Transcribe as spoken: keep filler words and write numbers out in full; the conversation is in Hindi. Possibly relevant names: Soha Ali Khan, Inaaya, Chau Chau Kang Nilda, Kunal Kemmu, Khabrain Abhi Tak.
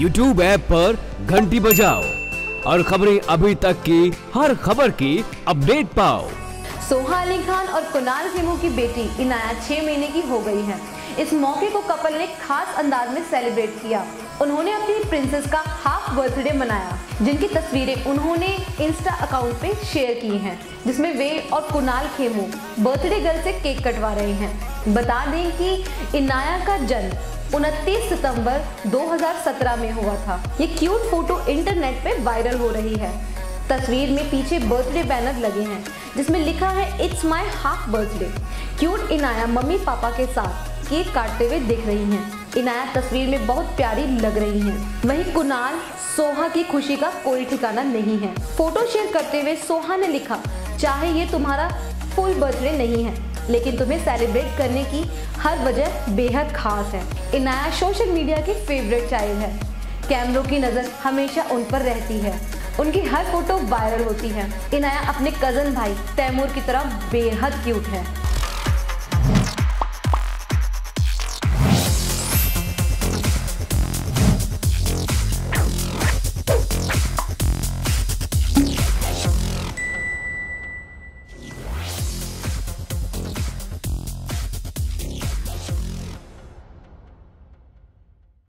यूट्यूब ऐप पर घंटी बजाओ और खबरें अभी तक की हर खबर की अपडेट पाओ। सोहा अली खान और कुणाल केमू की बेटी इनाया छह महीने की हो गई है। इस मौके को कपल ने खास अंदाज में सेलिब्रेट किया। उन्होंने अपनी प्रिंसेस का हाफ बर्थडे मनाया, जिनकी तस्वीरें उन्होंने इंस्टा अकाउंट पे शेयर की हैं, जिसमें वे और कुणाल खेमू बर्थडे गर्ल से केक कटवा रहे हैं। बता दें कि इनाया का जन्म उनतीस सितंबर दो हज़ार सत्रह में हुआ था। ये क्यूट फोटो इंटरनेट पे वायरल हो रही है। तस्वीर में पीछे बर्थडे बैनर लगे हैं, जिसमें लिखा है it's my half birthday. Cute Inaya mummy papa के साथ केक काटते हुए दिख रही हैं। इनाया तस्वीर में बहुत प्यारी लग रही हैं। वहीं कुणाल, सोहा की खुशी का कोई ठिकाना नहीं है। फोटो शेयर करते हुए सोहा ने लिखा, चाहे ये तुम्हारा फुल बर्थडे नहीं है, लेकिन तुम्हें सेलिब्रेट करने की हर वजह बेहद खास है। इनाया सोशल मीडिया की फेवरेट चाइल्ड है। कैमरों की नज़र हमेशा उन पर रहती है। उनकी हर फोटो वायरल होती है। इनाया अपने कजन भाई तैमूर की तरह बेहद क्यूट है।